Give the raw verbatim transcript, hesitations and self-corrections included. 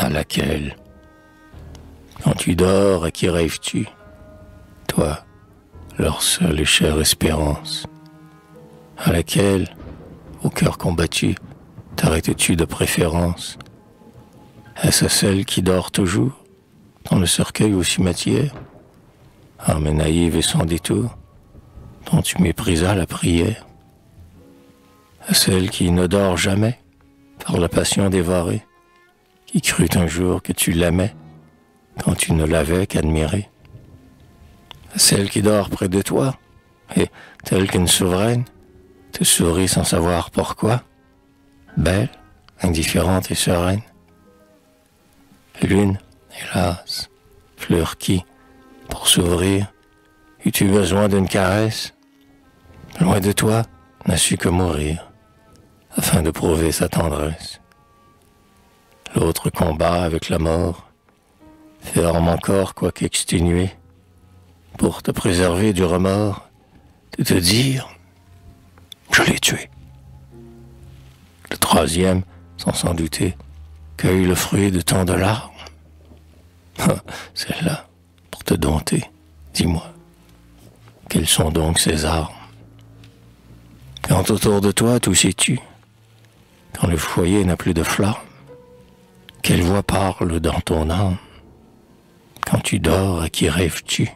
à laquelle? Quand tu dors, à qui rêves-tu? Toi, leur seule et chère espérance, à laquelle, au cœur combattu, t'arrêtes-tu de préférence? Est-ce celle qui dort toujours, dans le cercueil au cimetière? Âme naïve et sans détour, dont tu méprisas la prière? À celle qui ne dort jamais, par la passion dévorée, qui crut un jour que tu l'aimais, quand tu ne l'avais qu'admirée? À celle qui dort près de toi, et, telle qu'une souveraine, te sourit sans savoir pourquoi, belle, indifférente et sereine? Lune, hélas, fleur qui, pour s'ouvrir, eus-tu besoin d'une caresse? Loin de toi, n'a su que mourir, afin de prouver sa tendresse. L'autre combat avec la mort, ferme encore quoique exténué, pour te préserver du remords, de te dire « Je l'ai tué ». Le troisième, sans s'en douter, cueille le fruit de tant de larmes. « Celle-là, pour te dompter, dis-moi, quelles sont donc ces armes ?» Quand autour de toi tout s'étue, quand le foyer n'a plus de flamme, quelle voix parle dans ton âme? Quand tu dors, à qui rêves-tu?